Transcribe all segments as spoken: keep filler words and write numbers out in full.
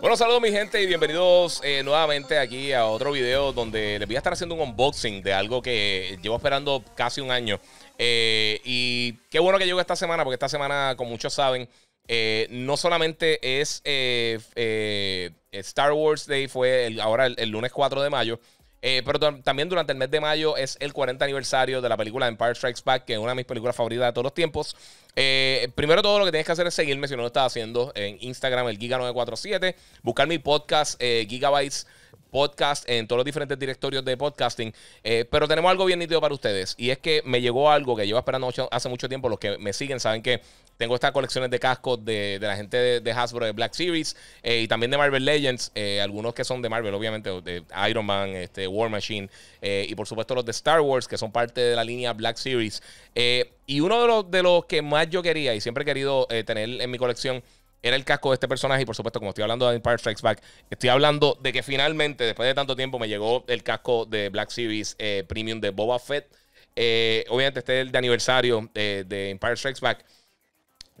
Bueno, saludos mi gente y bienvenidos eh, nuevamente aquí a otro video donde les voy a estar haciendo un unboxing de algo que llevo esperando casi un año. Eh, y qué bueno que llegó esta semana, porque esta semana, como muchos saben, eh, no solamente es eh, eh, Star Wars Day, fue el, ahora el, el lunes cuatro de mayo, eh, pero también durante el mes de mayo es el cuarenta aniversario de la película Empire Strikes Back, que es una de mis películas favoritas de todos los tiempos. Eh, primero todo lo que tienes que hacer es seguirme si no lo estás haciendo en Instagram, el Giga nueve cuatro siete, buscar mi podcast eh, Gigabytes Podcast en todos los diferentes directorios de podcasting, eh, pero tenemos algo bien nítido para ustedes, y es que me llegó algo que llevo esperando mucho, hace mucho tiempo. Los que me siguen saben que tengo estas colecciones de cascos de, de la gente de, de Hasbro, de Black Series, eh, y también de Marvel Legends, eh, algunos que son de Marvel, obviamente, de Iron Man, este, War Machine, eh, y por supuesto los de Star Wars, que son parte de la línea Black Series. Eh, y uno de los, de los que más yo quería y siempre he querido eh, tener en mi colección era el casco de este personaje, y por supuesto, como estoy hablando de Empire Strikes Back, estoy hablando de que finalmente, después de tanto tiempo, me llegó el casco de Black Series eh, Premium de Boba Fett. Eh, obviamente, este es el de aniversario eh, de Empire Strikes Back.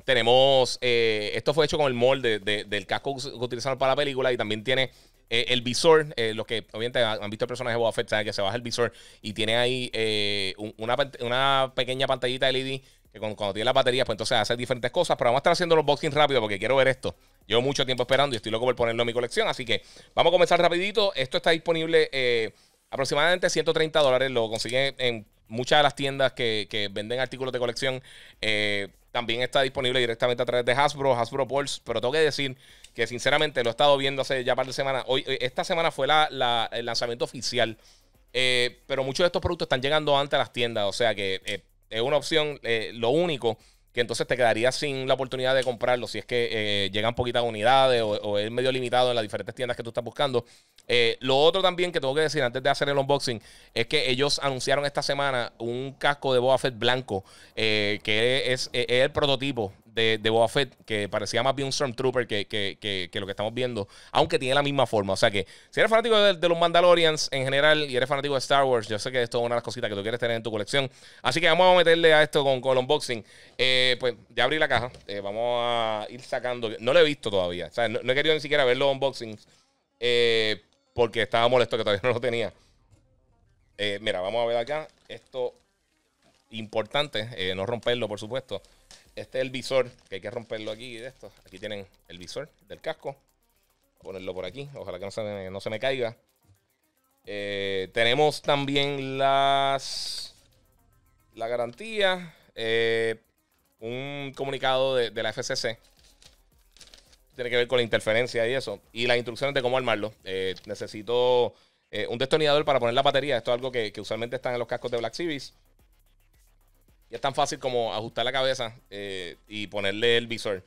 Tenemos, eh, esto fue hecho con el molde de, de, del casco que utilizaron para la película, y también tiene eh, el visor. Eh, los que obviamente han visto el personaje de Boba Fett saben que se baja el visor y tiene ahí eh, un, una, una pequeña pantallita L E D que cuando, cuando tiene las baterías, pues entonces hace diferentes cosas. Pero vamos a estar haciendo los unboxings rápido porque quiero ver esto. Llevo mucho tiempo esperando y estoy loco por ponerlo en mi colección, así que vamos a comenzar rapidito. Esto está disponible eh, aproximadamente ciento treinta dólares. Lo consiguen en muchas de las tiendas que, que venden artículos de colección. Eh... También está disponible directamente a través de Hasbro, Hasbro Pulse. Pero tengo que decir que sinceramente lo he estado viendo hace ya un par de semanas. Hoy, esta semana fue la, la, el lanzamiento oficial. Eh, pero muchos de estos productos están llegando antes a las tiendas. O sea que eh, es una opción. Eh, lo único que entonces te quedarías sin la oportunidad de comprarlo si es que eh, llegan poquitas unidades o, o es medio limitado en las diferentes tiendas que tú estás buscando. Eh, lo otro también que tengo que decir antes de hacer el unboxing es que ellos anunciaron esta semana un casco de Boba Fett blanco, eh, que es, es, es el prototipo de, de Boba Fett, que parecía más bien un Stormtrooper que, que, que, que lo que estamos viendo, aunque tiene la misma forma. O sea que si eres fanático de, de los Mandalorians en general y eres fanático de Star Wars, yo sé que esto es una de las cositas que tú quieres tener en tu colección, así que vamos a meterle a esto con, con el unboxing. Eh, pues ya abrí la caja, eh, vamos a ir sacando. No lo he visto todavía, o sea, no, no he querido ni siquiera ver los unboxings, eh, porque estaba molesto que todavía no lo tenía. Eh, mira, vamos a ver acá. Esto, importante, eh, no romperlo, por supuesto. Este es el visor, que hay que romperlo aquí de esto. Aquí tienen el visor del casco. Ponerlo por aquí, ojalá que no se me, no se me caiga. Eh, tenemos también las la garantía. Eh, un comunicado de, de la F C C. Tiene que ver con la interferencia y eso. Y las instrucciones de cómo armarlo. Eh, necesito eh, un destornillador para poner la batería. Esto es algo que, que usualmente están en los cascos de Black Series. Y es tan fácil como ajustar la cabeza eh, y ponerle el visor.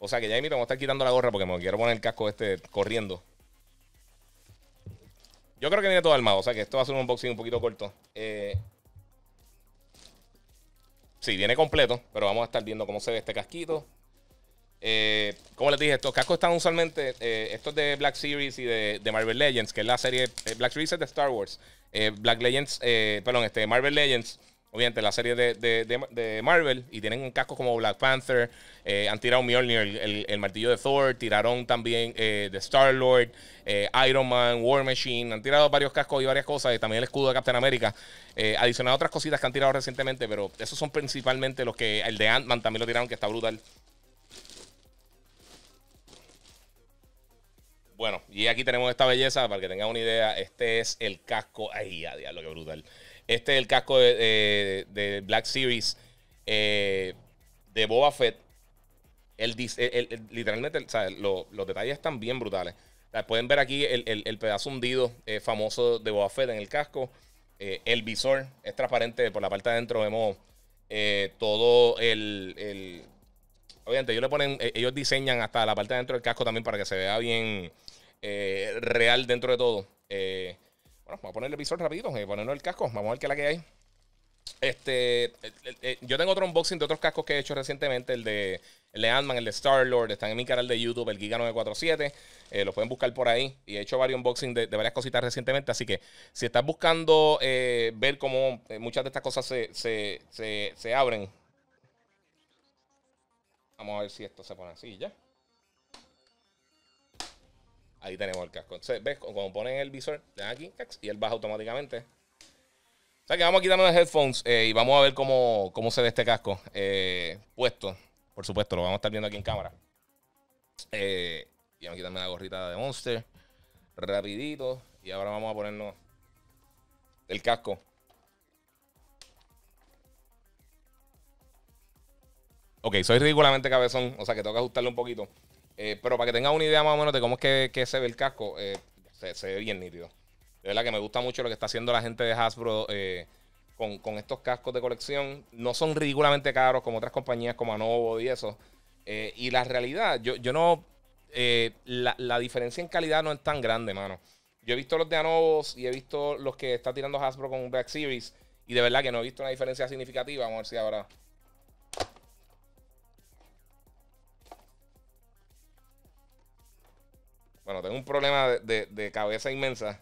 O sea que ya, mira, me voy a estar quitando la gorra porque me quiero poner el casco este corriendo. Yo creo que viene todo armado. O sea que esto va a ser un unboxing un poquito corto. Eh, sí, viene completo. Pero vamos a estar viendo cómo se ve este casquito. Eh, como les dije, estos cascos están usualmente eh, estos de Black Series y de, de Marvel Legends, que es la serie eh, Black Series es de Star Wars, eh, Black Legends, eh, perdón, este Marvel Legends, obviamente la serie de, de, de, de Marvel, y tienen un casco como Black Panther, eh, han tirado Mjolnir, el, el, el martillo de Thor, tiraron también eh, de Star Lord, eh, Iron Man, War Machine, han tirado varios cascos y varias cosas, y también el escudo de Captain America, eh, adicionado a otras cositas que han tirado recientemente, pero esos son principalmente los que, el de Ant-Man también lo tiraron, que está brutal. Bueno, y aquí tenemos esta belleza, para que tengan una idea. Este es el casco. Ay, a diablo, qué brutal. Este es el casco de, de, de Black Series eh, de Boba Fett. El, el, el, literalmente, el, ¿sabes? Lo, los detalles están bien brutales. O sea, pueden ver aquí el, el, el pedazo hundido eh, famoso de Boba Fett en el casco. Eh, el visor es transparente. Por la parte de adentro vemos eh, todo el... el Obviamente, ellos le ponen, ellos diseñan hasta la parte de dentro del casco también para que se vea bien eh, real dentro de todo. Eh, bueno, vamos a ponerle el visor rapidito, eh, ponernos el casco, vamos a ver qué es la que hay. Este, eh, eh, yo tengo otro unboxing de otros cascos que he hecho recientemente, el de, el de Ant-Man, el de Star Lord, están en mi canal de YouTube, el Giga nueve cuatro siete, eh, lo pueden buscar por ahí. Y he hecho varios unboxing de, de varias cositas recientemente, así que si estás buscando eh, ver cómo muchas de estas cosas se, se, se, se abren, vamos a ver si esto se pone así ya. Ahí tenemos el casco. Entonces, ¿ves? Cuando ponen el visor, le dan aquí y él baja automáticamente. O sea que vamos a quitarnos los headphones eh, y vamos a ver cómo, cómo se ve este casco eh, puesto. Por supuesto, lo vamos a estar viendo aquí en cámara. Eh, y vamos a quitarme la gorrita de Monster. Rapidito. Y ahora vamos a ponernos el casco. Ok, soy ridículamente cabezón, o sea que tengo que ajustarlo un poquito. Eh, pero para que tengan una idea más o menos de cómo es que, que se ve el casco, eh, se, se ve bien nítido. De verdad que me gusta mucho lo que está haciendo la gente de Hasbro eh, con, con estos cascos de colección. No son ridículamente caros como otras compañías como Anovo y eso. Eh, y la realidad, yo, yo no... Eh, la, la diferencia en calidad no es tan grande, mano. Yo he visto los de Anovo y he visto los que está tirando Hasbro con Black Series. Y de verdad que no he visto una diferencia significativa. Vamos a ver si ahora... Bueno, tengo un problema de, de, de cabeza inmensa,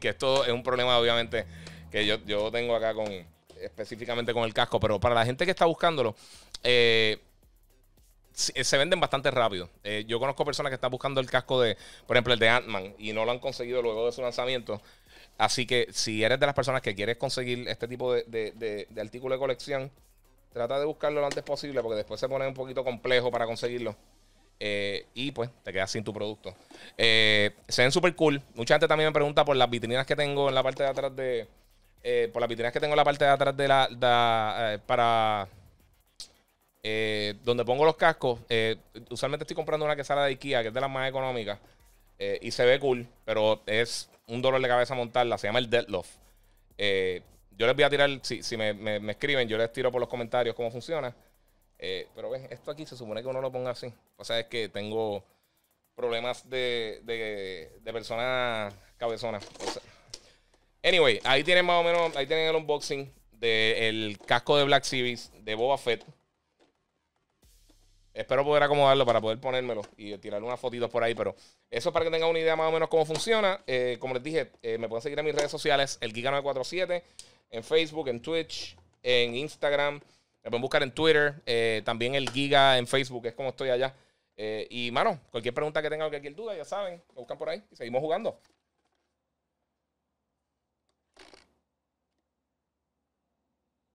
que esto es un problema obviamente que yo, yo tengo acá con específicamente con el casco, pero para la gente que está buscándolo, eh, se venden bastante rápido. Eh, yo conozco personas que están buscando el casco de, por ejemplo, el de Ant-Man y no lo han conseguido luego de su lanzamiento. Así que si eres de las personas que quieres conseguir este tipo de, de, de, de artículo de colección, trata de buscarlo lo antes posible porque después se pone un poquito complejo para conseguirlo. Eh, y pues te quedas sin tu producto. eh, Se ven super cool. Mucha gente también me pregunta por las vitrinas que tengo en la parte de atrás de eh, por las vitrinas que tengo en la parte de atrás de la, de, eh, para eh, donde pongo los cascos. eh, Usualmente estoy comprando una que sale de Ikea, que es de las más económicas, eh, y se ve cool, pero es un dolor de cabeza montarla. Se llama el Deadloft. eh, Yo les voy a tirar, si, si me, me, me escriben, yo les tiro por los comentarios cómo funciona. Eh, pero ven, esto aquí se supone que uno lo ponga así. O sea, es que tengo problemas de, de, de personas cabezonas. O sea, anyway, ahí tienen más o menos, ahí tienen el unboxing del casco de Black Series de Boba Fett. Espero poder acomodarlo para poder ponérmelo y tirarle unas fotitos por ahí. Pero eso es para que tengan una idea más o menos cómo funciona. Eh, como les dije, eh, me pueden seguir en mis redes sociales, el Giga nueve cuatro siete, en Facebook, en Twitch, en Instagram. Me pueden buscar en Twitter, eh, también el Giga en Facebook, es como estoy allá. Eh, y, mano, cualquier pregunta que tengan o cualquier duda, ya saben, me buscan por ahí y seguimos jugando.